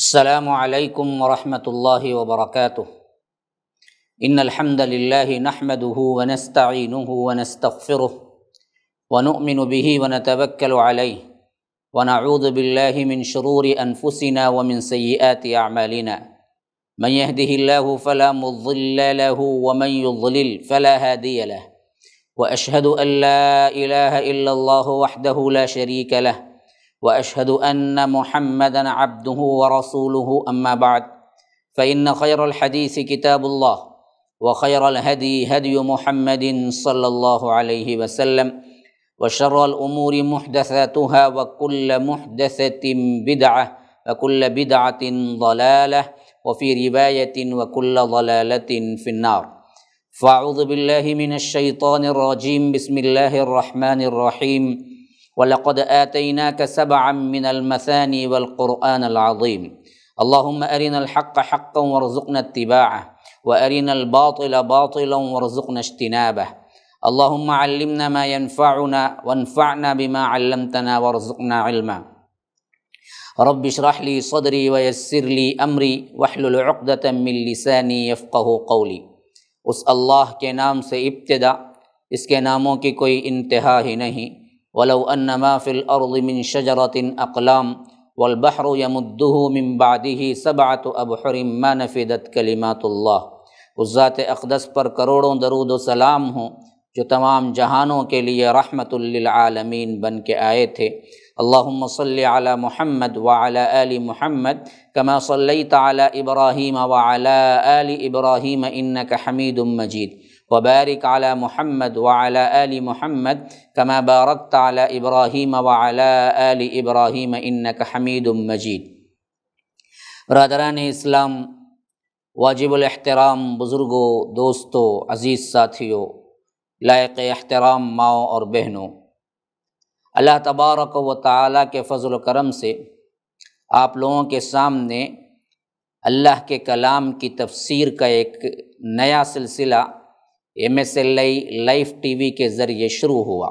अस्सलामु अलैकुम वरहमतुल्लाहि वबरकातुहु। इन्नल हम्दलिल्लाहि नहमदुहु व नस्तईनुहु व नस्तगफिरुहु व नु'मिनु बिहि व नतवक्कलु अलैहि व नऊज़ु बिल्लाहि मिन शुरूरि अनफुसिना व मिन सय्यिआति अअमालिना। मन यहदिहिल्लाहु फला मुद्दिल्ल लहु व मन युद्लिल फला हादिय लहु। व अशहदु अन ला इलाहा इल्लल्लाहु वहदहु ला शरीक लहु وأشهد أن محمدًا عبده ورسوله أما بعد فإن خير الحديث كتاب الله وخير الهدي هدي محمد صلى الله عليه وسلم وشر الأمور محدثاتها وكل محدثة بدعة وكل بدعة ضلالة وفي رواية وكل ضلالة في النار فأعوذ بالله من الشيطان الرجيم بسم الله الرحمن الرحيم ولقد آتيناك سبعا من المثاني والقرآن العظيم اللهم أرنا الحق حقا وارزقنا اتباعه وأرنا الباطل باطلا وارزقنا اجتنابه اللهم علمنا ما ينفعنا وانفعنا بما علمتنا وارزقنا علما رب اشرح لي صدري ويسر لي أمري واحلل عقدة من لساني يفقه قولي। उस अल्लाह के नाम से इब्तिदा, इसके नामों की कोई इंतहा ही नहीं। वलौ अन्न मा फ़िल अर्ज़ि मिन शजरतिन अक़लाम वल बहरु यमुद्दुहु मिन बादिही सबअतु अबहुरिन मा नफ़िदत कलिमातुल्लाह। उस ज़ात अक़दस पर करोड़ों दरूद व सलाम हो जो तमाम जहानों के लिए रहमतुल लिल आलमीन बन के आए थे। अल्लाहुम्मा सल्लि अला मुहम्मद व अला आलि मुहम्मद कमा सल्लैत अला इब्राहीम व अला आलि इब्राहीम इन्नका हमीदुम मजीद वबारिक अला मुहम्मद व अला आलि मुहम्मद कमा बारकत अला इब्राहीम व अला आलि इब्राहीम इन्नका हमीदुम मजीद। बरादरान इस्लाम, वाजिबुल एहतराम बुज़ुर्गों, दोस्तों, अज़ीज़ साथियों, लायक एहतराम माओ और बहनों, अल्लाह तबारक व तआला के फ़ज़ल करम से आप लोगों के सामने अल्लाह के कलाम की तफसीर का एक नया सिलसिला MSLI लाइव TV के ज़रिए शुरू हुआ।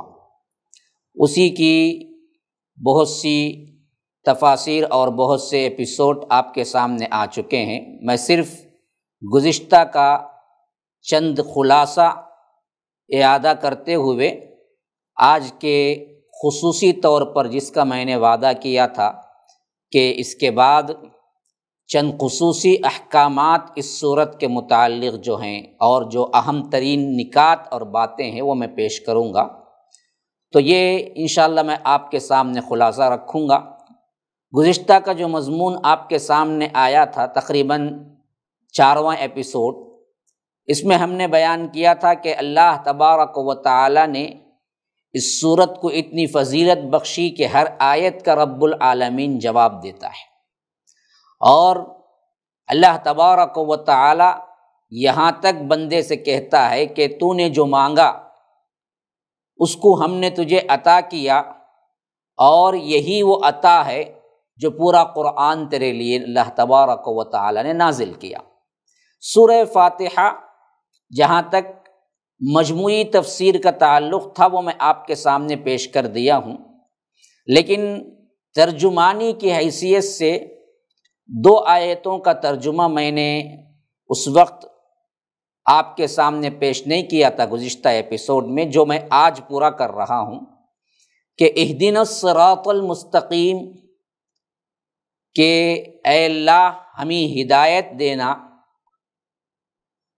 उसी की बहुत सी तफासिर और बहुत से एपिसोड आपके सामने आ चुके हैं। मैं सिर्फ़ गुज़िश्ता का चंद खुलासा इयादा करते हुए आज के खुसूसी तौर पर, जिसका मैंने वादा किया था कि इसके बाद चंद खुसूसी अहकामात इस सूरत के मुताल्लिक़ जो हैं और जो अहम तरीन निकात और बातें हैं वो मैं पेश करूँगा। तो ये इंशाअल्लाह मैं आपके सामने ख़ुलासा रखूँगा। गुज़िश्ता का जो मज़मून आपके सामने आया था, तकरीबन 4वां एपिसोड, इसमें हमने बयान किया था कि अल्लाह तबारक व तआला ने इस सूरत को इतनी फजीलत बख्शी कि हर आयत का रब्बुल आलमीन जवाब देता है और अल्लाह तबारक व तआला यहाँ तक बंदे से कहता है कि तूने जो मांगा उसको हमने तुझे अता किया और यही वो अता है जो पूरा कुरान तेरे लिए अल्लाह तबारक व तआला ने नाजिल किया। सूरह फातिहा जहाँ तक मजमूई तफसीर का ताल्लुक़ था वो मैं आपके सामने पेश कर दिया हूँ, लेकिन तर्जुमानी की हैसियत से 2 आयतों का तर्जुमा मैंने उस वक्त आपके सामने पेश नहीं किया था गुज़िश्ता एपिसोड में, जो मैं आज पूरा कर रहा हूँ कि इहदिनस सिरातल मुस्तकीम के ऐ अल्लाह हमें हिदायत देना।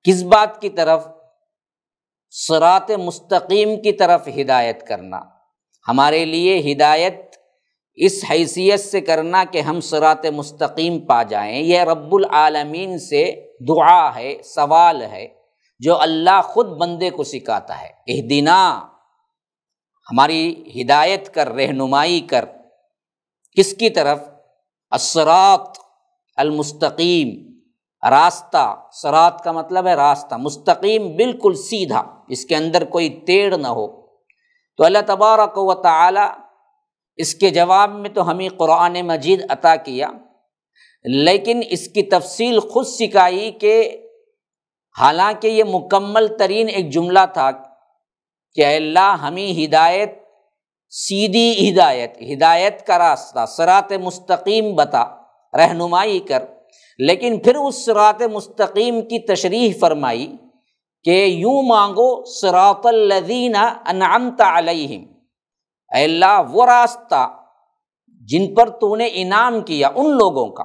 किस बात की तरफ? सिरात मुस्तकीम की तरफ हिदायत करना। हमारे लिए हिदायत इस हैसियत से करना कि हम सिरात मुस्तकीम पा जाएं, यह रब्बुल आलमीन से दुआ है, सवाल है, जो अल्लाह ख़ुद बंदे को सिखाता है। इहदिना, हमारी हिदायत कर, रहनुमाई कर। किसकी तरफ? अस्सरात अलमुस्तकीम, रास्ता। सरात का मतलब है रास्ता, मुस्तकीम बिल्कुल सीधा, इसके अंदर कोई टेढ़ ना हो। तो अल्लाह तबारक व तआला इसके जवाब में तो हमें कुरान मजीद अता किया, लेकिन इसकी तफसील खुद सिखाई कि हालांकि ये मुकम्मल तरीन एक जुमला था कि अल्लाह हमें हिदायत, सीधी हिदायत, हिदायत का रास्ता, सिरात मुस्तकीम बता, रहनुमाई कर। लेकिन फिर उस सिरात मुस्तकीम की तशरीह फरमाई कि यूँ मांगो सिरातल्लज़ीना अनअमत अलैहिम, ऐ अल्लाह वो रास्ता जिन पर तूने इनाम किया उन लोगों का,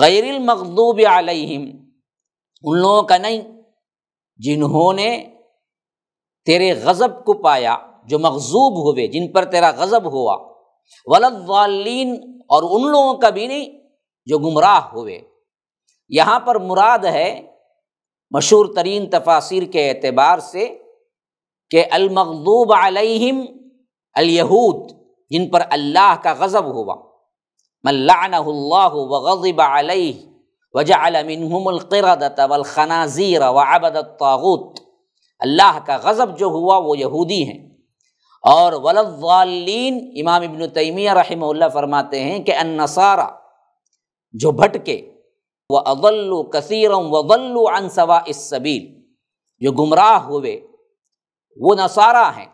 गैरिल मग़दूब अलैहिम, उन लोगों का नहीं जिन्होंने तेरे गज़ब को पाया, जो मग़ज़ूब हुए, जिन पर तेरा गज़ब हुआ, वलद्दालीन, और उन लोगों का भी नहीं जो गुमराह हुए। यहाँ पर मुराद है मशहूर तरीन तफासिर के एतबार से कि अल-मग़दूब अलैहिम अल-यहूद, जिन पर अल्लाह का गज़ब हुआ, मन लअनहुल्लाहु व ग़ज़िब अलैहि व जअल मिनहुमुल क़िरदता वल ख़नाज़ीर व अबदत ताग़ूत, अल्लाह का गज़ब जो हुआ वो यहूदी हैं। और वलद्दालीन, इमाम इब्न तैमिया रहमहुल्लाह फरमाते हैं कि अन्नसारा जो भटके, व अज़ल्लू कसीरन व ज़ल्लू अन सवाइस सबील, जो गुमराह हुए वो नसारा हैं।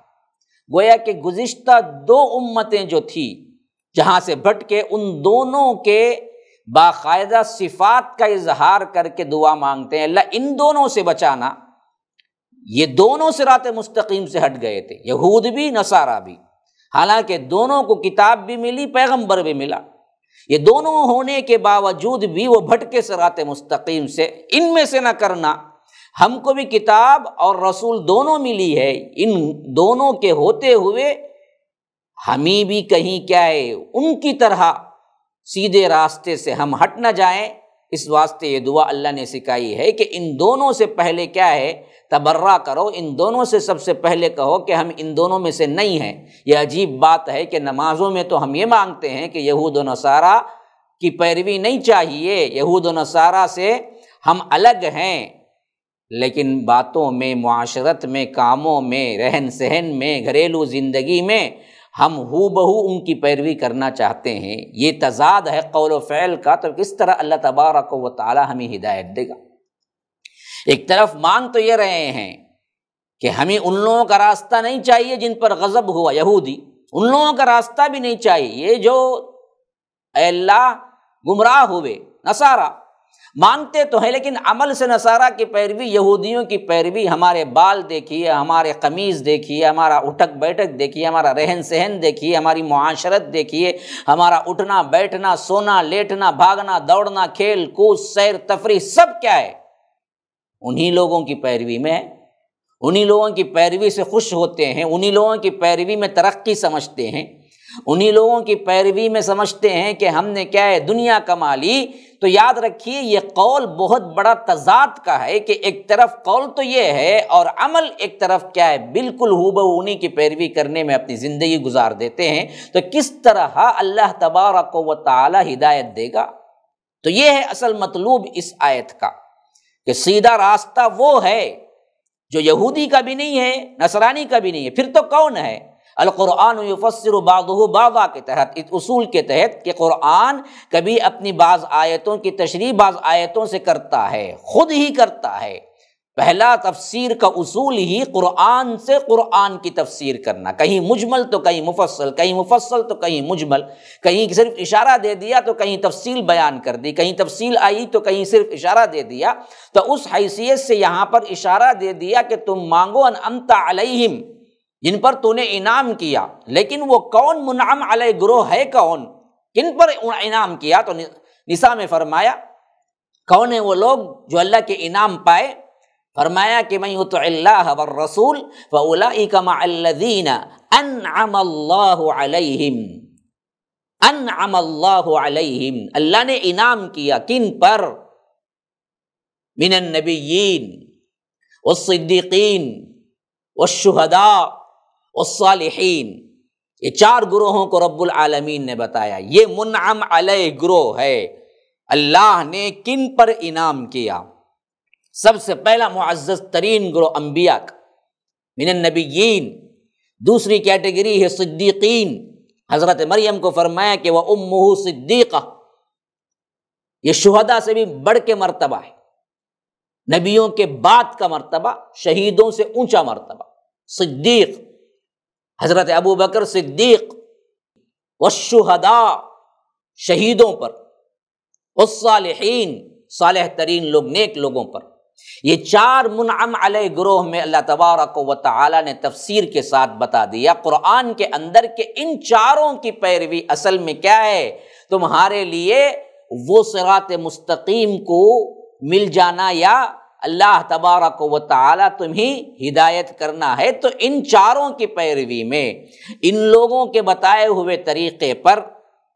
गोया कि गुज़िश्ता दो उम्मतें जो थी जहाँ से भटके, उन दोनों के बाकायदा सिफ़ात का इजहार करके दुआ मांगते हैं, अल्लाह इन दोनों से बचाना, ये दोनों सिरात मुस्तकीम से हट गए थे, यहूद भी नसारा भी, हालांकि दोनों को किताब भी मिली, पैगंबर भी मिला, ये दोनों होने के बावजूद भी वो भटके सिरात मुस्तकीम से, इनमें से न करना। हमको भी किताब और रसूल दोनों मिली है, इन दोनों के होते हुए हमें भी कहीं क्या है उनकी तरह सीधे रास्ते से हम हट न जाएं, इस वास्ते ये दुआ अल्लाह ने सिखाई है कि इन दोनों से पहले क्या है तबर्रा करो, इन दोनों से सबसे पहले कहो कि हम इन दोनों में से नहीं हैं। यह अजीब बात है कि नमाज़ों में तो हम ये मांगते हैं कि यहूद व नसारा की पैरवी नहीं चाहिए, यहूद व नसारा से हम अलग हैं, लेकिन बातों में, मुआशरत में, कामों में, रहन सहन में, घरेलू ज़िंदगी में हम हूबहू उनकी पैरवी करना चाहते हैं। ये तजाद है कौल व फ़ैल का, तो किस तरह अल्लाह तबारक व तआला हमें हिदायत देगा। एक तरफ मांग तो ये रहे हैं कि हमें उन लोगों का रास्ता नहीं चाहिए जिन पर गज़ब हुआ, यहूदी, उन लोगों का रास्ता भी नहीं चाहिए जो अल्लाह गुमराह हुए, नसारा। मांगते तो हैं लेकिन अमल से नसारा की पैरवी, यहूदियों की पैरवी, हमारे बाल देखिए, हमारे कमीज़ देखिए, हमारा उठक बैठक देखिए, हमारा रहन सहन देखिए, हमारी मुआशरत देखिए, हमारा उठना बैठना, सोना लेटना, भागना दौड़ना, खेल कूद, सैर तफरी, सब क्या है उन्हीं लोगों की पैरवी में है। उन्हीं लोगों की पैरवी से खुश होते हैं, उन्हीं लोगों की पैरवी में तरक्की समझते हैं, उन्हीं लोगों की पैरवी में समझते हैं कि हमने क्या है दुनिया कमा ली। तो याद रखिए ये कौल बहुत बड़ा तजाद का है कि एक तरफ कौल तो ये है और अमल एक तरफ क्या है बिल्कुल हूबहू उन्हीं की पैरवी करने में अपनी ज़िंदगी गुजार देते हैं। तो किस तरह अल्लाह तबारक व तआला हिदायत देगा। तो ये है असल मतलूब इस आयत का कि सीधा रास्ता वो है जो यहूदी का भी नहीं है, नसरानी का भी नहीं है। फिर तो कौन है? अल-क़ुरआन युफ़स्सिरु बादुहु बादा के तहत, इस उसूल के तहत कि क़ुरआन कभी अपनी बाज़ आयतों की तशरीह बाज़ आयतों से करता है, ख़ुद ही करता है। पहला तफसीर का उसूल ही क़ुरआन से क़ुरआन की तफसीर करना, कहीं मुजमल तो कहीं मुफ़स्सल, कहीं मुफ़स्सल तो कहीं मुजमल, कहीं सिर्फ इशारा दे दिया तो कहीं तफसील बयान कर दी, कहीं तफसील आई तो कहीं सिर्फ इशारा दे दिया। तो उस हैसियत से यहाँ पर इशारा दे दिया कि तुम मांगो अनअमत अलैहिम, जिन पर तूने इनाम किया। लेकिन वो कौन मुनअम अलैह ग्रोह है, कौन किन पर इनाम किया? तो निसा में फरमाया कौन है वो लोग जो अल्लाह के इनाम पाए। फरमाया कि मैं युतिल्लाह वर रसूल व उलाइका मअल्लज़ीना अनअमल्लाहु अलैहिम, अल्लाह ने इनाम किया किन पर? मिनन नबिय्यीन वस्सिद्दीक़ीन वश्शुहदा सालिहीन, ये चार ग्रोहों को रब्बुल आलमीन ने बताया। ये मुनअम अलैह ग्रोह है, अल्लाह ने किन पर इनाम किया। सबसे पहला मुअज़्ज़ज़ तरीन ग्रोह अंबिया का, मिनन नबिय्यीन। दूसरी कैटेगरी है सिद्दीक़ीन। हज़रत मरियम को फरमाया कि वह उम्मुहु सिद्दीक़ा, ये शुहदा से भी बढ़ के मर्तबा है, नबियों के बाद का मर्तबा, शहीदों से ऊंचा मर्तबा। सिद्दीक़ हज़रत अबू बकर सिद्दीक़, वश्शुहदा, शहीदों पर, सालिहीन सालेह तरीन लोग, नेक लोगों पर। ये चार मुनअम अलैह ग्रोह में अल्लाह तबारक व तआला ने तफसीर के साथ बता दिया। कुरान के अंदर के इन चारों की पैरवी असल में क्या है, तुम्हारे लिए वो सिरात मुस्तकीम को मिल जाना या अल्लाह तबारक व तआला तुम्हें हिदायत करना है। तो इन चारों की पैरवी में, इन लोगों के बताए हुए तरीक़े पर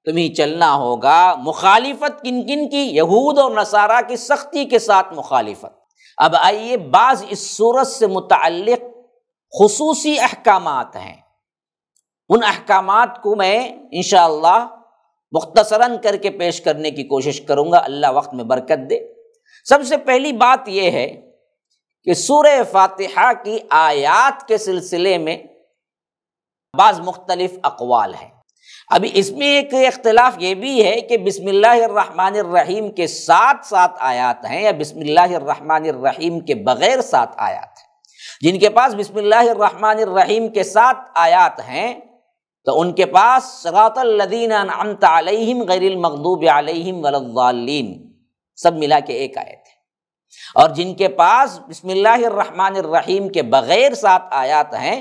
तुम्हें चलना होगा। मुखालिफत किन किन की? यहूद और नसारा की सख्ती के साथ मुखालिफत। अब आइए, बाज़ इस सूरत से मुतअल्लिक़ खुसूसी अहकामात हैं, उन अहकामात को मैं इंशाअल्लाह मुख्तसरन करके पेश करने की कोशिश करूँगा, अल्लाह वक्त में बरकत दे। सबसे पहली बात यह है कि सूरह फातिहा की आयात के सिलसिले में बाज़ मुख्तलिफ अक़वाल हैं। अभी इसमें एक इख्तिलाफ ये भी है कि बिस्मिल्लाहिर्रहमानिर्रहीम के साथ सात आयात हैं या बिस्मिल्लाहिर्रहमानिर्रहीम के बग़ैर सात आयात हैं। जिनके पास बिस्मिल्लाहिर्रहमानिर्रहीम के सात आयात हैं तो उनके पास सिरातल लज़ीना अनअमत अलैहिम गैरिल मग़दूबि अलैहिम वलद्दालीन, सब मिला के एक आयत है। और जिनके पास बिस्मिल्लाहिर्रहमानिर्रहीम के बग़ैर सात आयात हैं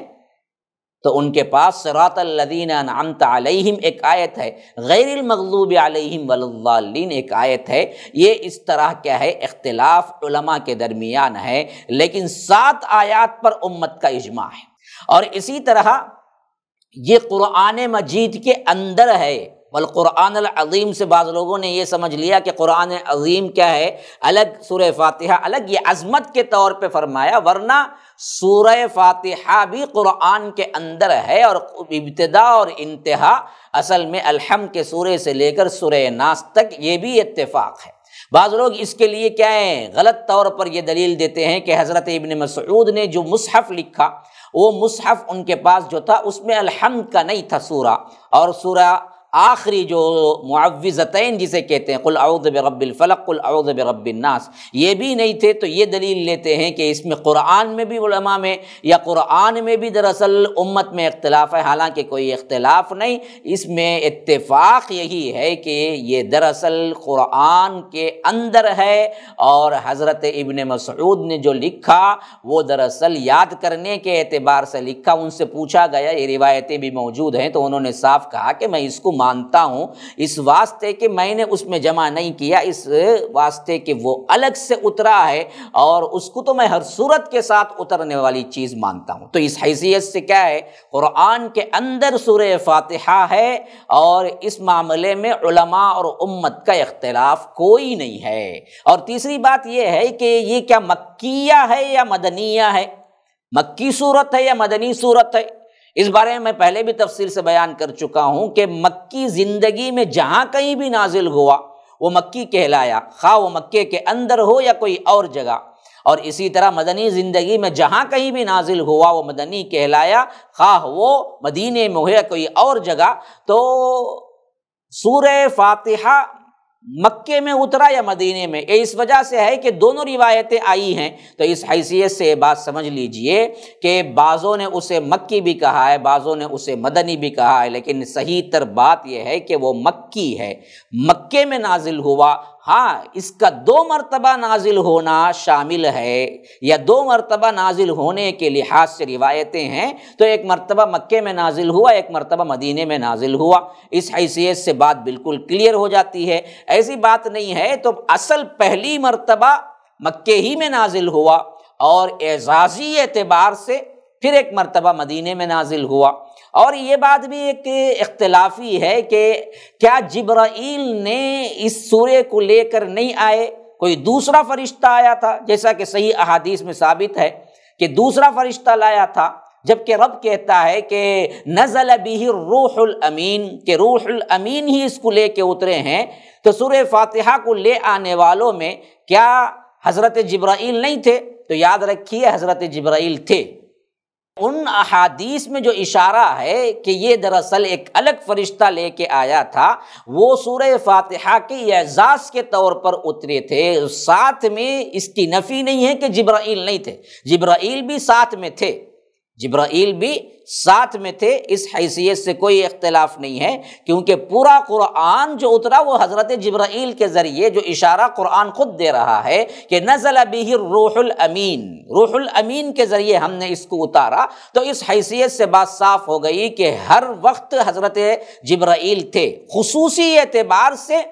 तो उनके पास सिरातल लज़ीना अनअमत अलैहिम एक आयत है, गैरिल मग़दूबि अलैहिम वलद्दालीन एक आयत है। ये इस तरह क्या है, इख्तिलाफ उलमा के दरमियान है, लेकिन सात आयात पर उम्मत का इजमा है। और इसी तरह ये क़ुरान मजीद के अंदर है। वल क़ुरानुल अज़ीम से बाज़ लोगों ने ये समझ लिया कि क़ुरान अज़ीम क्या है, अलग सूरह फातिहा अलग, ये अज़मत के तौर पे फरमाया, वरना सूरह फातिहा भी क़ुरान के अंदर है। और इब्तिदा और इंतहा असल में अलहम के सूरह से लेकर सूरह नास तक, ये भी इत्तेफ़ाक़ है। बाज़ लोग इसके लिए क्या है, गलत तौर पर यह दलील देते हैं कि हज़रत इब्न मसऊद ने जो मुसहफ़ लिखा वो मुसहफ़ उनके पास जो था उसमें अलहम्द का नहीं था सूरा, और सूरा आखिरी जो मुअव्विज़तैन जिसे कहते हैं, कुल औज़ु बिरब्बिल फ़लक़, कुल औज़ु बिरब्बिन नास, ये भी नहीं थे। तो ये दलील लेते हैं कि इसमें क़ुरान में भी उलमा में या क़ुरान में भी दरअसल उम्मत में इख्तिलाफ़ है। हालांकि कोई इख्तिलाफ़ नहीं, इसमें इत्तेफ़ाक़ यही है कि ये दरअसल क़ुरान के अंदर है और हज़रत इब्न मसऊद ने जो लिखा वो दरअसल याद करने के एतबार से लिखा। उनसे पूछा गया, ये रिवायतें भी मौजूद हैं, तो उन्होंने साफ़ कहा कि मैं इसको मानता हूं इस वास्ते कि मैंने उसमें जमा नहीं किया, इस वास्ते कि वो अलग से उतरा है और उसको तो मैं हर सूरत के साथ उतरने वाली चीज़ मानता हूं। तो इस हैसियत से क्या है, कुरान के अंदर सूरह फातिहा है और इस मामले में उलमा और उम्मत का इख्तिलाफ कोई नहीं है। और तीसरी बात यह है कि ये क्या मक्किया है या मदनिया है, मक्की सूरत है या मदनी सूरत है, इस बारे में मैं पहले भी तफसील से बयान कर चुका हूं कि मक्की ज़िंदगी में जहां कहीं भी नाजिल हुआ वो मक्की कहलाया, खा वो मक्के के अंदर हो या कोई और जगह। और इसी तरह मदनी ज़िंदगी में जहां कहीं भी नाजिल हुआ वो मदनी कहलाया, खा वो मदीने में हो या कोई और जगह। तो सूरह फातिहा मक्के में उतरा या मदीने में, ये इस वजह से है कि दोनों रिवायतें आई हैं। तो इस हैसियत से बात समझ लीजिए कि बाज़ों ने उसे मक्की भी कहा है, बाज़ों ने उसे मदनी भी कहा है, लेकिन सही तर बात यह है कि वो मक्की है, मक्के में नाजिल हुआ। हाँ, इसका दो मरतबा नाजिल होना शामिल है या दो मरतबा नाजिल होने के लिहाज से रिवायतें हैं। तो एक मरतबा मक्के में नाजिल हुआ, एक मरतबा मदीने में नाजिल हुआ। इस हैसियत से बात बिल्कुल क्लियर हो जाती है, ऐसी बात नहीं है। तो असल पहली मरतबा मक्के ही में नाजिल हुआ और एजाज़ी एतबार से फिर एक मरतबा मदीने में नाजिल हुआ। और ये बात भी एक इख्तिलाफ़ी है कि क्या जिब्राईल ने इस सूरे को लेकर नहीं आए, कोई दूसरा फरिश्ता आया था, जैसा कि सही अहादीस में साबित है कि दूसरा फरिश्ता लाया था, जबकि रब कहता है कि नज़ल बिही रूहुल अमीन, के रूहुल अमीन ही इसको लेके उतरे हैं। तो सूरह फातिहा को ले आने वालों में क्या हज़रत जिब्राईल नहीं थे? तो याद रखिए, हज़रत जिब्राईल थे। उन अहादीस में जो इशारा है कि ये दरअसल एक अलग फ़रिश्ता लेके आया था, वो सूरह फातिहा के एजाज़ के तौर पर उतरे थे। साथ में इसकी नफ़ी नहीं है कि जिब्राईल नहीं थे, जिब्राईल भी साथ में थे। जिब्राइल भी साथ में थे, इस हैसियत से कोई इख्तिलाफ नहीं है, क्योंकि पूरा कुरान जो उतरा वो हज़रत जिब्राइल के ज़रिए, जो इशारा कुरान खुद दे रहा है कि नज़ल बिही रूहुल अमीन के ज़रिए हमने इसको उतारा। तो इस हैसियत से बात साफ हो गई कि हर वक्त हज़रत जिब्राइल थे। खुसूसी एतबार से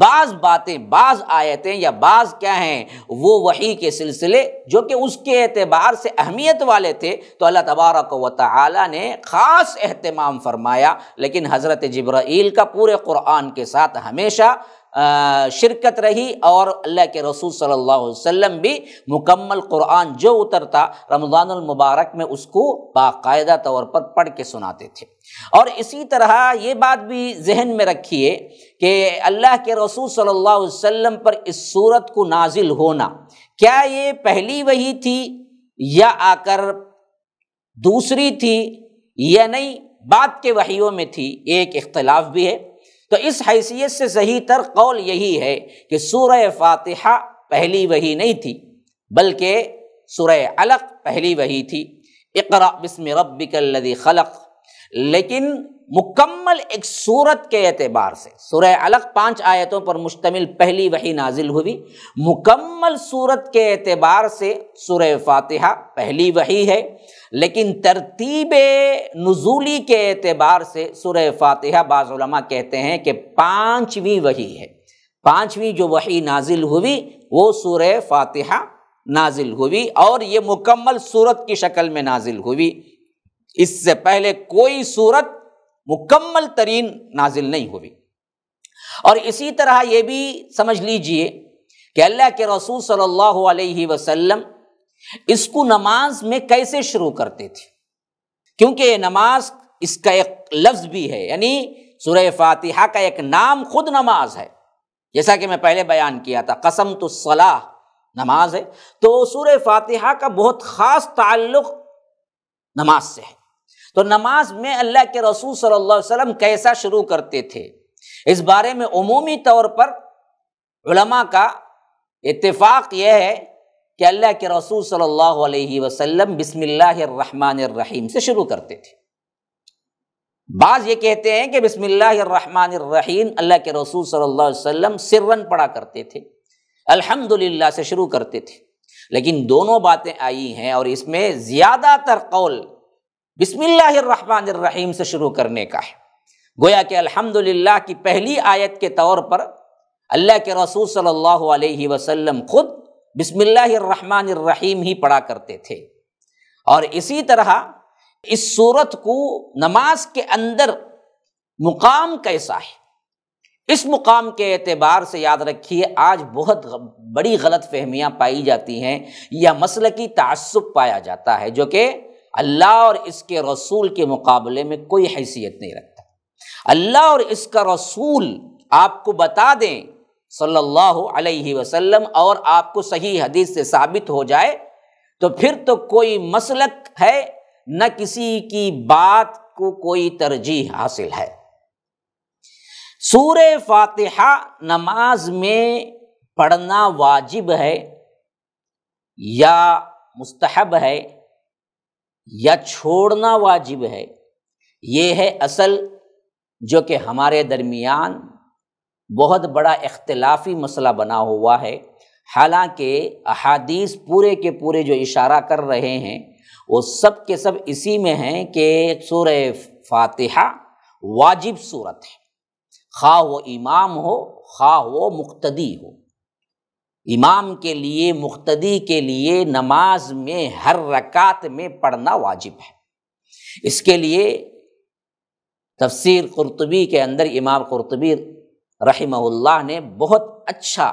बाज़ बातें, बाज़ आयतें या बाज़ क्या हैं वो वही के सिलसिले जो कि उसके एतबार से अहमियत वाले थे, तो अल्लाह तबारक व तआला ने ख़ास अहतमाम फरमाया। लेकिन हज़रत जिब्राइल का पूरे कुरान के साथ हमेशा शिरकत रही और अल्लाह के रसूल सल्लल्लाहु अलैहि वसल्लम भी मुकम्मल कुरान जो उतरता रमज़ानुल मुबारक में उसको बाकायदा तौर पर पढ़ के सुनाते थे। और इसी तरह ये बात भी जहन में रखिए कि अल्लाह के रसूल सल्लल्लाहु अलैहि वसल्लम पर इस सूरत को नाजिल होना, क्या ये पहली वही थी या आकर दूसरी थी या नहीं, बाद के वहियों में थी, एक इख्तिलाफ भी है। तो इस हैसियत से सही तर कौल यही है कि सूरह फातिहा पहली वही नहीं थी, बल्कि सूरह अलक़ पहली वही थी, इक़रा बिस्मि रब्बिकल्लज़ी ख़लक़। लेकिन मुकम्मल एक सूरत के एतबार से सूरह अलक़ 5 आयतों पर मुश्तमिल पहली वही नाजिल हुई, मुकम्मल सूरत के एतबार से सूरह फातिहा पहली वही है, लेकिन तरतीब नुज़ूली के एतबार से सूरह फातिहा बाज़ उलमा कहते हैं कि 5वीं वही है। 5वीं जो वही नाजिल हुई वो सूरह फातिहा नाजिल हुई और ये मुकम्मल सूरत की शक्ल में नाजिल हुई। इससे पहले कोई सूरत मुकम्मल तरीन नाजिल नहीं हुई। और इसी तरह ये भी समझ लीजिए कि अल्लाह के रसूल सल्लल्लाहु अलैहि वसल्लम इसको नमाज में कैसे शुरू करते थे, क्योंकि नमाज इसका एक लफ्ज़ भी है, यानी सूरह फातिहा का एक नाम खुद नमाज है। जैसा कि मैं पहले बयान किया था, कसम तो सलाह नमाज है, तो सूरह फातिहा का बहुत ख़ास ताल्लुक़ नमाज से है। तो नमाज में अल्लाह के रसूल सल्लल्लाहु अलैहि वसल्लम कैसा शुरू करते थे, इस बारे में उमूमी तौर पर उलमा का इत्तेफाक यह है कि अल्लाह के रसूल सल्लल्लाहु अलैहि वसल्लम बिस्मिल्लाहिर्रहमानिर्रहीम से शुरू करते थे। बाज़ ये कहते हैं कि बिस्मिल्लाहिर्रहमानिर्रहीम अल्लाह के रसूल सल्लल्लाहु अलैहि वसल्लम सिर्रन पढ़ा करते थे, अल्हम्दुलिल्लाह से शुरू करते थे। लेकिन दोनों बातें आई हैं और इसमें ज़्यादातर कौल बिस्मिल्लाहिर्रहमानिर्रहीम से शुरू करने का है। गोया कि अल्हम्दुलिल्लाह की पहली आयत के तौर पर अल्लाह के रसूल सल्लल्लाहु अलैहि वसल्लम खुद बिस्मिल्लाहिर्रहमानिर्रहीम ही पढ़ा करते थे। और इसी तरह इस सूरत को नमाज के अंदर मुकाम कैसा है, इस मुकाम के एतबार से याद रखिए आज बहुत बड़ी गलत फहमियाँ पाई जाती हैं या मसलकी तअस्सुब पाया जाता है, जो कि अल्लाह और इसके रसूल के मुकाबले में कोई हैसियत नहीं रखता। अल्लाह और इसका रसूल आपको बता दें सल्लल्लाहु अलैहि वसल्लम और आपको सही हदीस से साबित हो जाए तो फिर तो कोई मसलक है न किसी की बात को कोई तरजीह हासिल है। सूरह फातिहा नमाज में पढ़ना वाजिब है या मुस्तहब है या छोड़ना वाजिब है, ये है असल जो कि हमारे दरमियान बहुत बड़ा इख्तिलाफी मसला बना हुआ है। हालांकि अहादीस पूरे के पूरे जो इशारा कर रहे हैं वो सब के सब इसी में हैं कि सूरह फातिहा वाजिब सूरत है, खा वो इमाम हो खा वो मुक्तदी हो। इमाम के लिए, मुक्तदी के लिए नमाज में हर रकात में पढ़ना वाजिब है। इसके लिए तफसीर कुर्तबी के अंदर इमाम कुर्तबी रहिमहुल्लाह ने बहुत अच्छा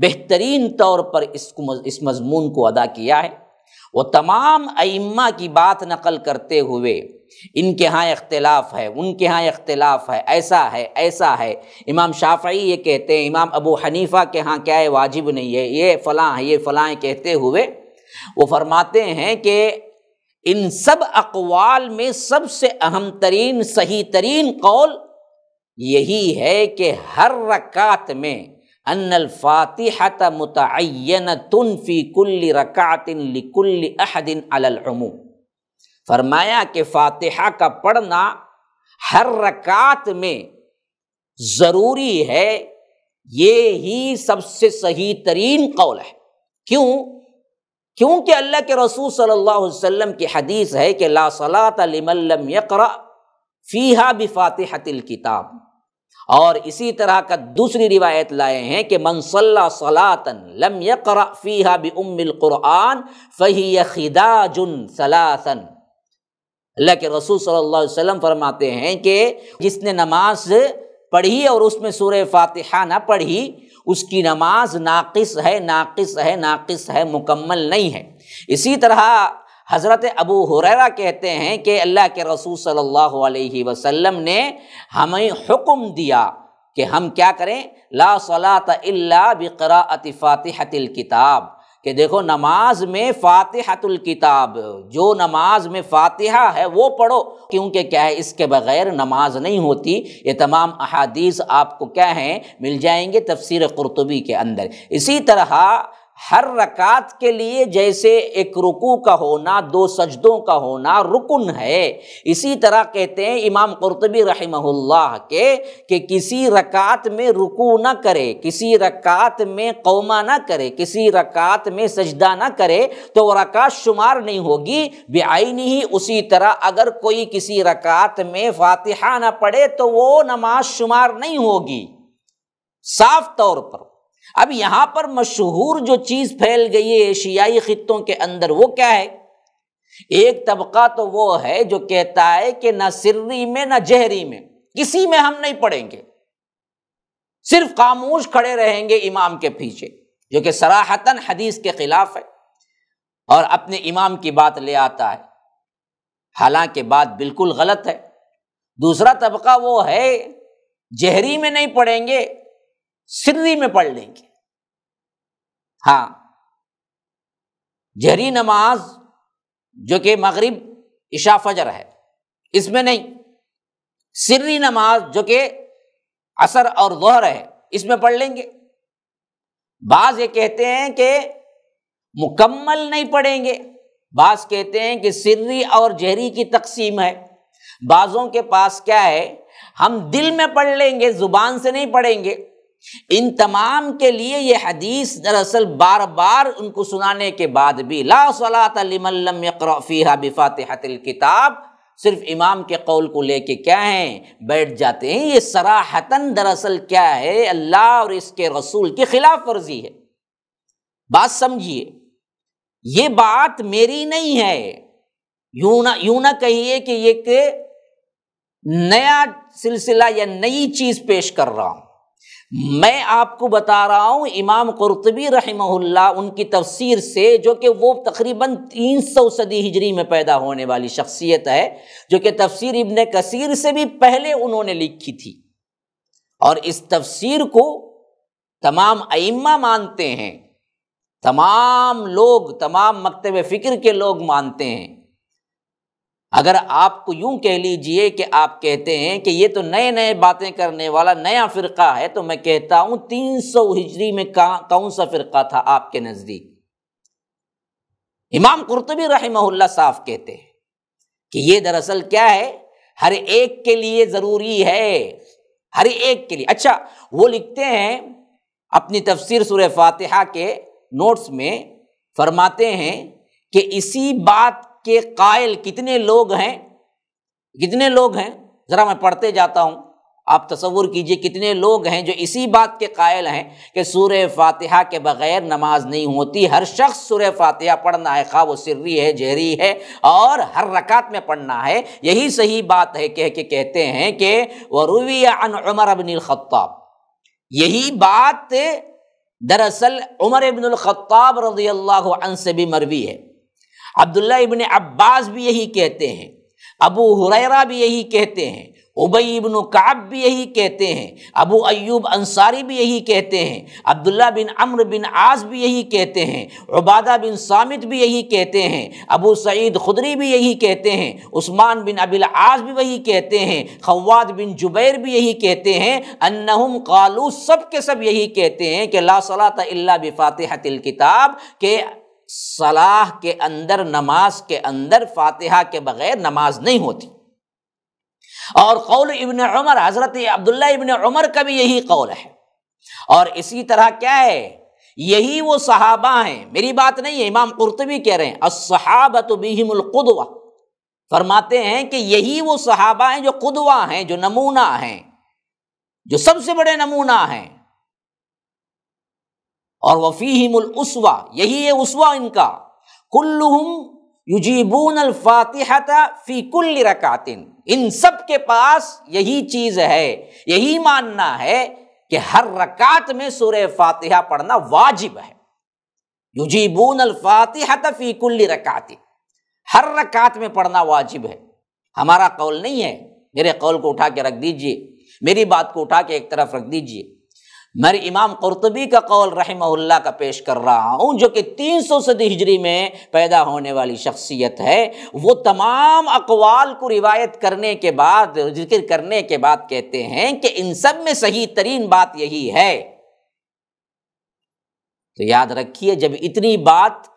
बेहतरीन तौर पर इस मज़मून को अदा किया है। वो तमाम अइम्मा की बात नकल करते हुए इनके यहाँ इख्तिलाफ है, उनके यहाँ इख्तिलाफ है, ऐसा है ऐसा है। इमाम शाफ़ई ये कहते हैं, इमाम अबू हनीफ़ा के यहाँ क्या है वाजिब नहीं है, ये फ़लाँ है ये फ़लाँ कहते हुए वो फरमाते हैं कि इन सब अक़वाल में सबसे अहम तरीन सही तरीन कौल यही है कि हर रकात में अन्नल फातिहत मुतअय्यनतुन फी कुल्ली रकातिन लिकुल्ली अहदिन अलल उमूम, फरमाया कि फातिहा का पढ़ना हर रकात में ज़रूरी है, ये ही सबसे सही तरीन कौल है। क्यों? क्योंकि अल्लाह के रसूल सल्लल्लाहु अलैहि वसल्लम की हदीस है कि ला सलात लिमन लम यक़रा फ़ीहा बिफ़ातिहतिल किताब। और इसी तरह का दूसरी रिवायत लाए हैं कि मन सल्ला सलातन लम यक़रा फ़ीहा बिउम्मिल क़ुरआन फ़हिय ख़िदाजुन सलासन। अल्लाह के रसूल सल्लल्लाहु अलैहि वसल्लम फरमाते हैं कि जिसने नमाज पढ़ी और उसमें सूरह फातिहा ना पढ़ी उसकी नमाज नाक़िस है, नाक़िस है, नाक़िस है, मुकम्मल नहीं है। इसी तरह हज़रत अबू हुरैरा कहते हैं कि अल्लाह के रसूल सल्लल्लाहु अलैहि वसल्लम ने हमें हुक्म दिया कि हम क्या करें, ला सलात इल्ला बिक़िराअति फातिहतिल किताब, कि देखो नमाज में फातिहतुल किताब, जो नमाज में फातिहा है वो पढ़ो, क्योंकि क्या है, इसके बग़ैर नमाज नहीं होती। ये तमाम अहादीस आपको क्या हैं मिल जाएंगे तफसीर कुर्तुबी के अंदर। इसी तरह हर रकात के लिए जैसे एक रुकू का होना, दो सजदों का होना रुकन है, इसी तरह कहते हैं इमाम कुर्तुबी रहमहुल्लाह के किसी रकात में रुकू ना करे, किसी रकात में कौमा ना करे, किसी रकात में सजदा ना करे तो वह रकात शुमार नहीं होगी बेआइनी ही। उसी तरह अगर कोई किसी रकात में फातिहा ना पढ़े तो वो नमाज शुमार नहीं होगी साफ तौर पर। अब यहाँ पर मशहूर जो चीज़ फैल गई है एशियाई ख़ित्तों के अंदर वो क्या है, एक तबका तो वो है जो कहता है कि ना सिर्री में ना जहरी में किसी में हम नहीं पढ़ेंगे, सिर्फ खामोश खड़े रहेंगे इमाम के पीछे, जो कि सराहतन हदीस के खिलाफ है और अपने इमाम की बात ले आता है, हालांकि बात बिल्कुल गलत है। दूसरा तबका वो है जहरी में नहीं पढ़ेंगे, सिर्री में पढ़ लेंगे। हाँ, जहरी नमाज जो कि मगरिब इशा फजर है इसमें नहीं, सिर्री नमाज जो कि असर और दोहर है इसमें पढ़ लेंगे। बाज ये कहते हैं कि मुकम्मल नहीं पढ़ेंगे, बाज कहते हैं कि सिर्री और जहरी की तकसीम है। बाजों के पास क्या है, हम दिल में पढ़ लेंगे, जुबान से नहीं पढ़ेंगे। इन तमाम के लिए यह हदीस दरअसल बार बार उनको सुनाने के बाद भी ला सलात लिमन लम यक़रा फ़ीहा बिफ़ातिहतिल किताब, सिर्फ इमाम के कौल को लेके क्या हैं बैठ जाते हैं। ये सराहतन दरअसल क्या है, अल्लाह और इसके रसूल की खिलाफ वर्जी है। बात समझिए, ये बात मेरी नहीं है, यूं ना कहिए कि एक नया सिलसिला या नई चीज़ पेश कर रहा हूँ। मैं आपको बता रहा हूँ इमाम कुर्तुबी रहमहुल्लाह उनकी तफसीर से, जो कि वो तकरीबन 300 सदी हिजरी में पैदा होने वाली शख्सियत है, जो कि तफसीर इब्ने कसीर से भी पहले उन्होंने लिखी थी। और इस तफसीर को तमाम अइम्मा मानते हैं, तमाम लोग, तमाम मकतब फ़िक्र के लोग मानते हैं। अगर आपको यूं कह लीजिए कि आप कहते हैं कि ये तो नए नए बातें करने वाला नया फ़िरका है, तो मैं कहता हूं 300 हिजरी में कौन सा फ़िरका था आपके नज़दीक? इमाम कुर्तुबी रहमहुल्लाह साफ कहते हैं कि ये दरअसल क्या है, हर एक के लिए ज़रूरी है, हर एक के लिए। अच्छा, वो लिखते हैं अपनी तफसीर सूरह फातिहा के नोट्स में, फरमाते हैं कि इसी बात के कायल कितने लोग हैं, कितने लोग हैं, ज़रा मैं पढ़ते जाता हूँ, आप तसव्वुर कीजिए कितने लोग हैं जो इसी बात के कायल हैं कि सूरह फातिहा के बग़ैर नमाज नहीं होती। हर शख्स सूरह फातिहा पढ़ना है, ख़्वाह वो सिर्री है, जहरी है, और हर रकात में पढ़ना है। यही सही बात है कि कहते हैं कि वरुवी अन उमर इब्नुल ख़त्ताब, यही बात दरअसल उमर इब्नुल ख़त्ताब रज़ियल्लाहु अन्हु से भी मरवी है। अब्दुल्लाह इब्न अब्बास भी यही कहते हैं, अबू हुरैरा भी यही कहते हैं, उबई इब्न काब भी यही कहते हैं, अबू अय्यूब अंसारी भी यही कहते हैं, अब्दुल्लाह बिन अम्र बिन आस भी यही कहते हैं, उबादा बिन सामित भी यही कहते हैं, अबू सईद खुदरी भी यही कहते हैं, उस्मान बिन अबिल आस भी वही कहते हैं, खवाद बिन जुबैर भी यही कहते हैं, अन्नहुम कालू, सब के सब यही कहते हैं कि ला सलात इल्ला बिफ़ातिहतिल किताब के सलाह के अंदर, नमाज के अंदर फातिहा के बगैर नमाज नहीं होती। और कौल इब्न उमर, हजरत अब्दुल्ला इब्न उमर का भी यही कौल है। और इसी तरह क्या है, यही वो सहाबा हैं, मेरी बात नहीं है, इमाम कुर्तबी कह रहे हैं अस्सहाबतु बिहिमुल कुदवा, फरमाते हैं कि यही वो सहाबा हैं जो कुदवा हैं, जो नमूना हैं, जो सबसे बड़े नमूना हैं। और वफीहिमुल उस्वा, यही है उस्वा इनका। कुल्लुहुम युजीबून अल फातिहा फी कुल्ली रकातिन, इन सब के पास यही चीज है, यही मानना है कि हर रकात में सूरह फातिहा पढ़ना वाजिब है। युजीबून अल फातिहा फी कुल्ली रकातिन, हर रकात में पढ़ना वाजिब है। हमारा कौल नहीं है, मेरे कौल को उठा के रख दीजिए, मेरी बात को उठा के एक तरफ रख दीजिए। मैं इमाम कुर्तबी का कौल रहमहुल्लाह का पेश कर रहा हूँ, जो कि 300 सदी हिजरी में पैदा होने वाली शख्सियत है। वो तमाम अकवाल को रिवायत करने के बाद, जिक्र करने के बाद कहते हैं कि इन सब में सही तरीन बात यही है। तो याद रखिए, जब इतनी बात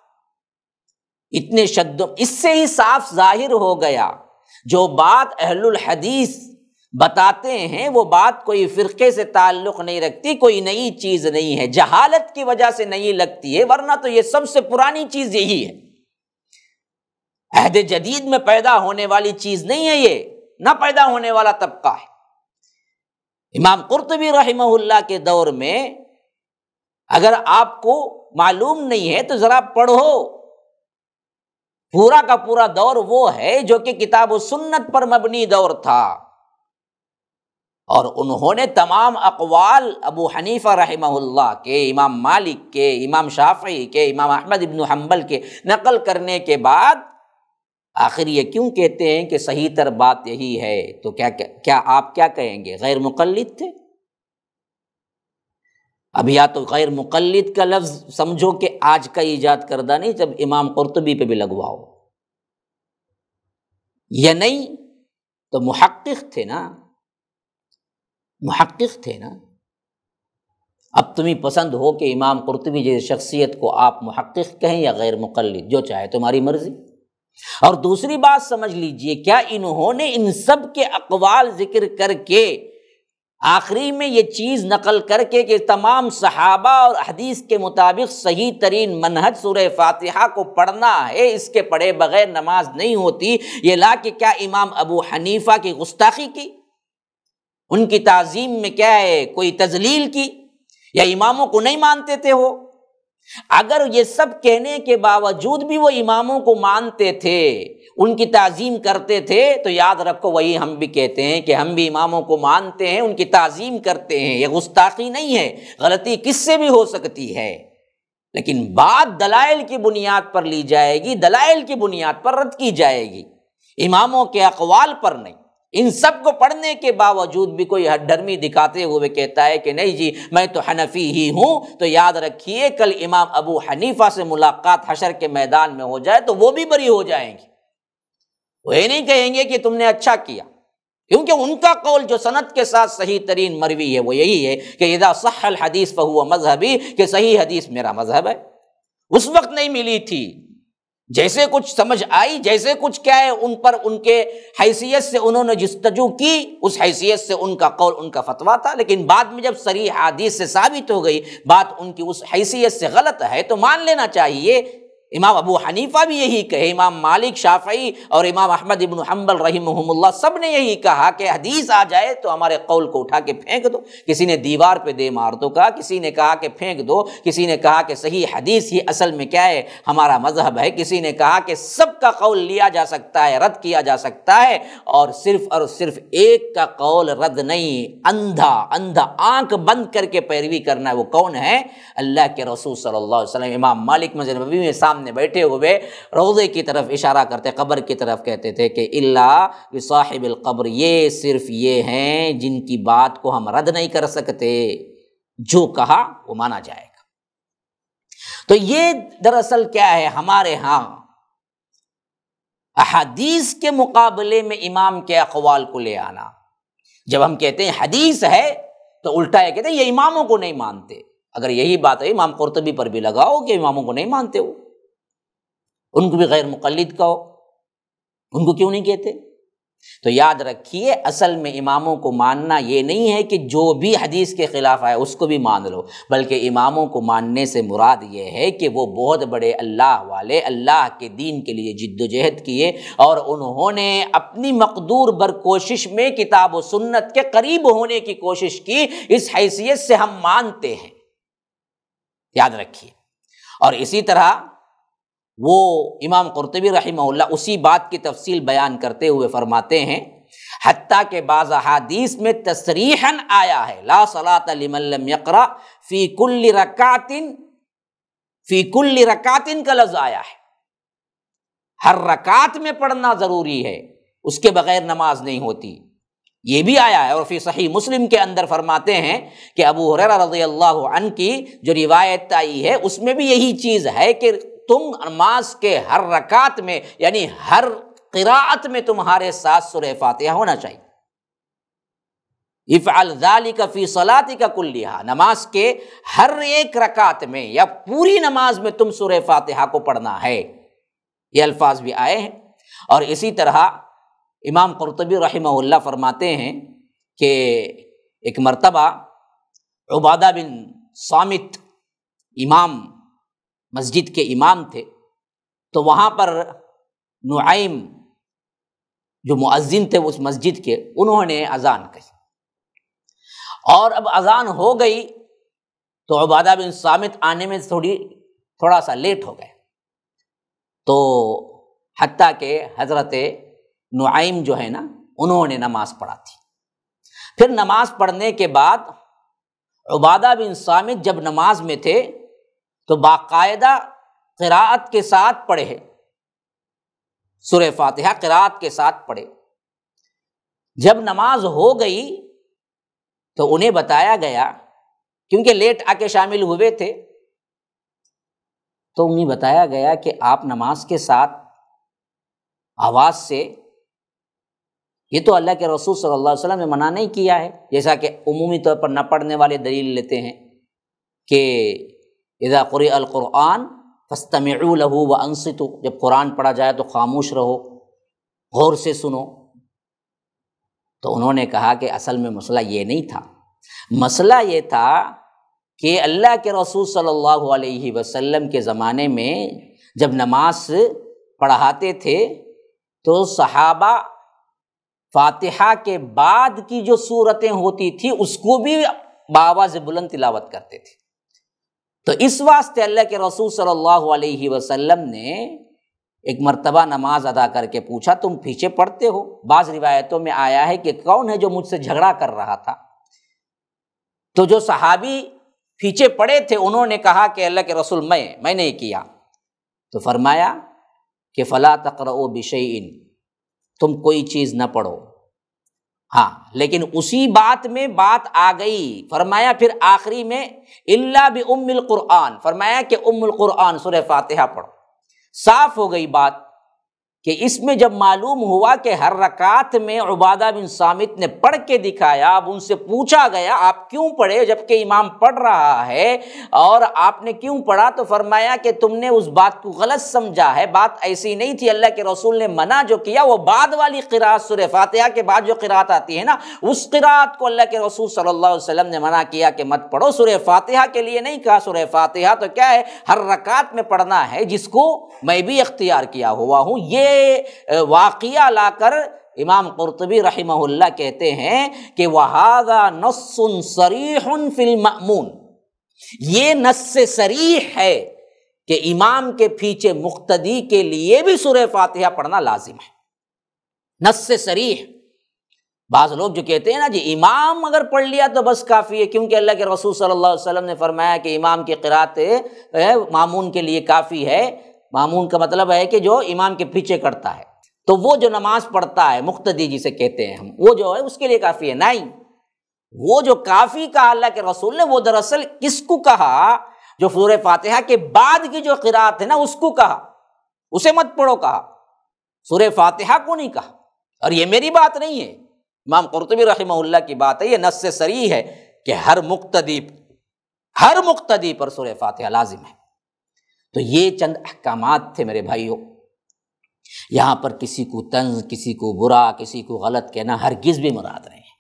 इतने शब्दों, इससे ही साफ जाहिर हो गया जो बात अहलुल हदीस बताते हैं वो बात कोई फिरके से ताल्लुक़ नहीं रखती, कोई नई चीज़ नहीं है, जहालत की वजह से नहीं लगती है, वरना तो ये सबसे पुरानी चीज़ यही है। अहद जदीद में पैदा होने वाली चीज़ नहीं है, ये ना पैदा होने वाला तबका है। इमाम कुर्तबी रहमहुल्लाह के दौर में, अगर आपको मालूम नहीं है तो ज़रा पढ़ो, पूरा का पूरा दौर वो है जो कि किताब व सुन्नत पर मबनी दौर था। और उन्होंने तमाम अकवाल अबू हनीफा रहमहुल्लाह के, इमाम मालिक के, इमाम शाफई के, इमाम अहमद इब्न हम्बल के नकल करने के बाद आखिर ये क्यों कहते हैं कि सही तर बात यही है? तो क्या आप क्या कहेंगे, गैर मुक़ल्लिद थे? अब या तो गैर मुक़ल्लिद का लफ्ज़ समझो कि आज का ईजाद करदा नहीं, जब इमाम कुर्तबी पे भी लगवाओ, या नहीं तो मुहक्किक़ थे ना, मुहक्किक़ थे ना। अब तुम्हें पसंद हो कि इमाम कुर्तबी जैसी शख्सियत को आप मुहक्किक़ कहें या गैर मुक़ल्लिद, जो चाहे तुम्हारी मर्ज़ी। और दूसरी बात समझ लीजिए, क्या इन्होंने इन सब के अक़वाल ज़िक्र करके आखिरी में ये चीज़ नकल करके कि तमाम सहाबा और हदीस के मुताबिक सही तरीन मनहज सूरह फातिहा को पढ़ना है, इसके पढ़े बग़ैर नमाज नहीं होती, ये ला के क्या इमाम अबू हनीफा की गुस्ताखी की, उनकी ताज़ीम में क्या है कोई तजलील की, या इमामों को नहीं मानते थे वो? अगर ये सब कहने के बावजूद भी वो इमामों को मानते थे, उनकी ताज़ीम करते थे, तो याद रखो वही हम भी कहते हैं कि हम भी इमामों को मानते हैं, उनकी ताज़ीम करते हैं। ये गुस्ताखी नहीं है, गलती किससे भी हो सकती है, लेकिन बात दलाइल की बुनियाद पर ली जाएगी, दलाइल की बुनियाद पर रद्द की जाएगी, इमामों के अक़वाल पर नहीं। इन सब को पढ़ने के बावजूद भी कोई हठधर्मी दिखाते हुए कहता है कि नहीं जी मैं तो हनफी ही हूँ, तो याद रखिए कल इमाम अबू हनीफा से मुलाकात हशर के मैदान में हो जाए तो वो भी बरी हो जाएंगे। वो ये नहीं कहेंगे कि तुमने अच्छा किया, क्योंकि उनका कौल जो सनद के साथ सही तरीन मरवी है वो यही है कि इदा सह्हल हदीस फहुवा मजहबी, कि सही हदीस मेरा मजहब है। उस वक्त नहीं मिली थी, जैसे कुछ समझ आई, जैसे कुछ क्या है उन पर उनके हैसियत से उन्होंने जस्तजू की, उस हैसियत से उनका कौल, उनका फतवा था। लेकिन बाद में जब सरीह हदीस से साबित हो गई बात उनकी उस हैसियत से गलत है तो मान लेना चाहिए। इमाम अबू हनीफा भी यही कहे, इमाम मालिक, शाफई और इमाम अहमद इब्न हम्बल रहिमहुमुल्लाह सब ने यही कहा कि हदीस आ जाए तो हमारे कौल को उठा के फेंक दो। किसी ने दीवार पे दे मार दो कहा, किसी ने कहा कि फेंक दो, किसी ने कहा कि सही हदीस ही असल में क्या है हमारा मजहब है, किसी ने कहा कि सबका कौल लिया जा सकता है, रद्द किया जा सकता है। और सिर्फ एक का कौल रद्द नहीं, अंधा आंख बंद करके पैरवी करना है। वो कौन है? अल्लाह के रसूल सल्लल्लाहु अलैहि वसल्लम। इमाम मालिक मस्जिद नबवी में सामने बैठे हुए रोजे की तरफ इशारा करते, कब्र की तरफ कहते थे कि इल्ला बिसाहिबिल कब्र, ये सिर्फ ये हैं जिनकी बात को हम रद्द नहीं कर सकते, जो कहा वो माना जाएगा। तो ये दरअसल क्या है, हमारे यहां अहादीस के मुकाबले में इमाम के अकवाल को ले आना। जब हम कहते हैं हदीस है तो उल्टा है कहते हैं ये इमामों को नहीं मानते। अगर यही बात है इमाम कुर्तबी पर भी लगाओ कि इमामों को नहीं मानते हो, उनको भी गैर मुक़ल्लिद कहो, उनको क्यों नहीं कहते? तो याद रखिए, असल में इमामों को मानना ये नहीं है कि जो भी हदीस के ख़िलाफ़ आए उसको भी मान लो, बल्कि इमामों को मानने से मुराद ये है कि वो बहुत बड़े अल्लाह वाले, अल्लाह के दीन के लिए जिद्दोजहद किए और उन्होंने अपनी मकदूर बर कोशिश में किताब व सुन्नत के करीब होने की कोशिश की। इस हैसियत से हम मानते हैं, याद रखिए। और इसी तरह वो इमाम कुर्तबी रहिमहुल्लाह उसी बात की तफसील बयान करते हुए फरमाते हैं, हत्ता के बाज़ अहादीस में तसरीहन आया है, ला सलात लिमन लम यक़रा फ़ी कुल्ली रकातिन का लफ्ज़ आया है। हर रकात में पढ़ना ज़रूरी है, उसके बग़ैर नमाज नहीं होती, ये भी आया है। और फिर सही मुस्लिम के अंदर फरमाते हैं कि अबू हुरैरा रज़ियल्लाहु अन्हु की जो रिवायत आई है उसमें भी यही चीज़ है कि तुम नमाज के हर रकात में यानी हर क़िराअत में तुम्हारे साथ सूरह फातिहा होना चाहिए। इफ़अल ज़ालिका फ़ी सलातिका कुल्लिहा, नमाज के हर एक रकात में या पूरी नमाज में तुम सूरह फातिहा को पढ़ना है, ये अल्फाज भी आए हैं। और इसी तरह इमाम कुर्तबी रहिमहुल्लाह फरमाते हैं कि एक मरतबा उबादा बिन सामित इमाम, मस्जिद के इमाम थे, तो वहाँ पर नुआइम जो मुअज्जिन थे उस मस्जिद के, उन्होंने अजान कही और अब अजान हो गई तो उबादा बिन सामित आने में थोड़ा सा लेट हो गए। तो हत्ता के हज़रत नुआइम जो है ना, उन्होंने नमाज़ पढ़ा थी। फिर नमाज पढ़ने के बाद उबादा बिन सामित जब नमाज में थे तो बाकायदा क़िराअत के साथ पढ़े हैं, सूरह फातिहा क़िराअत के साथ पढ़े। जब नमाज हो गई तो उन्हें बताया गया, क्योंकि लेट आके शामिल हुए थे, तो उन्हें बताया गया कि आप नमाज के साथ आवाज़ से, ये तो अल्लाह के रसूल सल्लल्लाहु अलैहि वसल्लम ने मना नहीं किया है, जैसा कि उमूमी तौर पर न पढ़ने वाले दलील लेते हैं कि इज़ा क़ुरिअ अल क़ुरआन फ़स्तमिऊ लहू व अंसितू, जब कुरान पढ़ा जाए तो खामोश रहो, गौर से सुनो। तो उन्होंने कहा कि असल में मसला ये नहीं था, मसला ये था कि अल्लाह के रसूल सल्लल्लाहु अलैहि वसल्लम के ज़माने में जब नमाज पढ़ाते थे तो सहाबा फातिहा के बाद की जो सूरतें होती थी उसको भी बावाज़ बुलंद तिलावत करते थे। तो इस वास्ते अल्लाह के रसूल सल्लल्लाहु अलैहि वसल्लम ने एक मरतबा नमाज अदा करके पूछा, तुम पीछे पढ़ते हो? बाज़ रिवायतों में आया है कि कौन है जो मुझसे झगड़ा कर रहा था, तो जो सहाबी पीछे पड़े थे उन्होंने कहा कि अल्लाह के रसूल मैं नहीं किया। तो फरमाया कि फ़ला तक़रअू बिशैइन, तुम कोई चीज़ न पढ़ो। हाँ, लेकिन उसी बात में बात आ गई, फरमाया फिर आखिरी में इल्ला बि उम्मिल कुरान, फरमाया कि उम्मुल कुरान सूरह फातिहा पढ़ो। साफ हो गई बात कि इसमें जब मालूम हुआ कि हर रकात में उबादा बिन सामित ने पढ़ के दिखाया, अब उनसे पूछा गया आप क्यों पढ़े जबकि इमाम पढ़ रहा है और आपने क्यों पढ़ा? तो फरमाया कि तुमने उस बात को गलत समझा है, बात ऐसी नहीं थी। अल्लाह के रसूल ने मना जो किया वो बाद वाली क़िराअत, सूरह फातिहा के बाद जो क़िराअत आती है ना, उस क़िराअत को अल्लाह के रसूल सल्लल्लाहु अलैहि वसल्लम ने मना किया कि मत पढ़ो। सूरह फातिहा के लिए नहीं कहा, सूरह फातिहा तो क्या है, हर रकात में पढ़ना है, जिसको मैं भी इख्तियार किया हुआ हूँ। ये वाक़िया लाकर इमाम कुर्तबी रहिमहुल्लाह कहते हैं कि वहादा नस्सुन सरीहुन फिल मअमून, ये नस्स सरीह है कि इमाम के पीछे मुक्तदी के लिए भी सूरह फातिहा पढ़ना लाजिम है, नस्स सरीह। बाज़ लोग जो कहते हैं ना जी इमाम अगर पढ़ लिया तो बस काफ़ी है, क्योंकि अल्लाह के रसूल सल्लल्लाहु अलैहि वसल्लम ने फरमाया कि इमाम की क़िराअत मामून के लिए काफ़ी है। मामून का मतलब है कि जो इमाम के पीछे करता है, तो वो जो नमाज पढ़ता है, मुक्तदी जिसे कहते हैं हम, वो जो है उसके लिए काफ़ी है। नहीं, वो जो काफ़ी कहा अल्लाह के रसूल ने, वो दरअसल किसको कहा? जो सूरह फातिहा के बाद की जो क़िराअत है ना उसको कहा, उसे मत पढ़ो कहा, सूरह फातिहा को नहीं कहा। और ये मेरी बात नहीं है, इमाम कुर्तबी रहिमहुल्लाह की बात है, ये नस्स सरीह है कि हर मुक्तदी पर सूरह फातिहा लाजिम है। तो ये चंद अहकामात थे मेरे भाइयों। यहाँ पर किसी को तंज, किसी को बुरा, किसी को गलत कहना हरगिज़ भी मुराद नहीं है।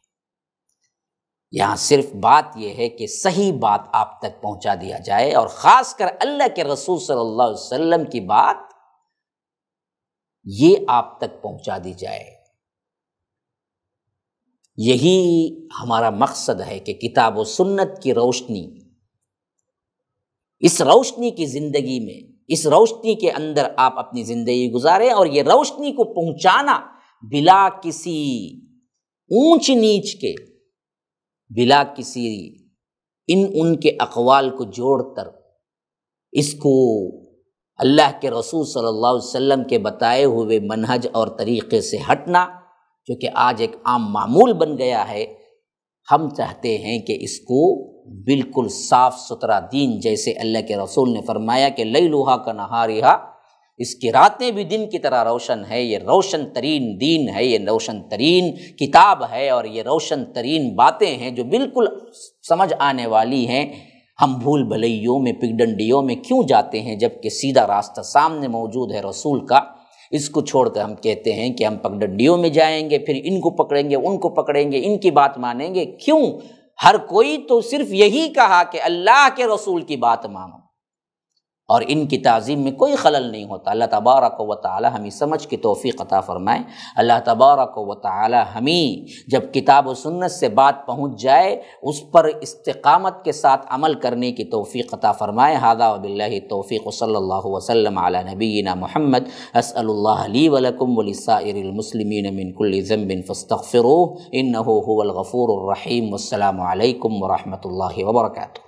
यहाँ सिर्फ बात यह है कि सही बात आप तक पहुँचा दिया जाए, और ख़ासकर अल्लाह के रसूल सल्लल्लाहु अलैहि वसल्लम की बात ये आप तक पहुँचा दी जाए। यही हमारा मकसद है कि किताब व सुन्नत की रोशनी, इस रोशनी की ज़िंदगी में, इस रोशनी के अंदर आप अपनी ज़िंदगी गुजारें, और ये रोशनी को पहुँचाना बिला किसी ऊंच नीच के, बिला किसी इन उनके अक़वाल को जोड़कर, इसको अल्लाह के रसूल सल्लल्लाहु अलैहि वसल्लम के बताए हुए मनहज और तरीक़े से हटना, जो कि आज एक आम मामूल बन गया है। हम चाहते हैं कि इसको बिल्कुल साफ़ सुथरा दीन, जैसे अल्लाह के रसूल ने फरमाया कि लैलुहा का नहारिहा, इसकी रातें भी दिन की तरह रोशन है। ये रोशन तरीन दीन है, ये रोशन तरीन किताब है, और ये रोशन तरीन बातें हैं जो बिल्कुल समझ आने वाली हैं। हम भूल भलैयों में, पिगडंडियों में क्यों जाते हैं, जबकि सीधा रास्ता सामने मौजूद है रसूल का। इसको छोड़कर हम कहते हैं कि हम पगडंडियों में जाएंगे, फिर इनको पकड़ेंगे, उनको पकड़ेंगे, इनकी बात मानेंगे। क्यों? हर कोई तो सिर्फ यही कहा कि अल्लाह के रसूल की बात मानो, और इनकी ताज़ीम में कोई खलल नहीं होता। अल्लाह तबारक व तआला हमें समझ की तौफीक अता फ़रमाए। अल्लाह तबारक व तआला हमें जब किताब व सुन्नत से बात पहुँच जाए, उस पर इस्तिक़ामत के साथ अमल करने की तौफीक अता फ़रमाए। हादा व बिल्लाहि तौफीक। सल्लल्लाहु वसल्लम अला नबीना मुहम्मद। अस्अलुल्लाह ली व लकुम व लिसाइरिल मुस्लिमीन मिन कुल्लि ज़ंबिन फ़ास्तग़फ़िरूहु इन्नहु हुवल गफ़ूरुर रहीम। वस्सलामु अलैकुम व रहमतुल्लाहि व बरकातुहू।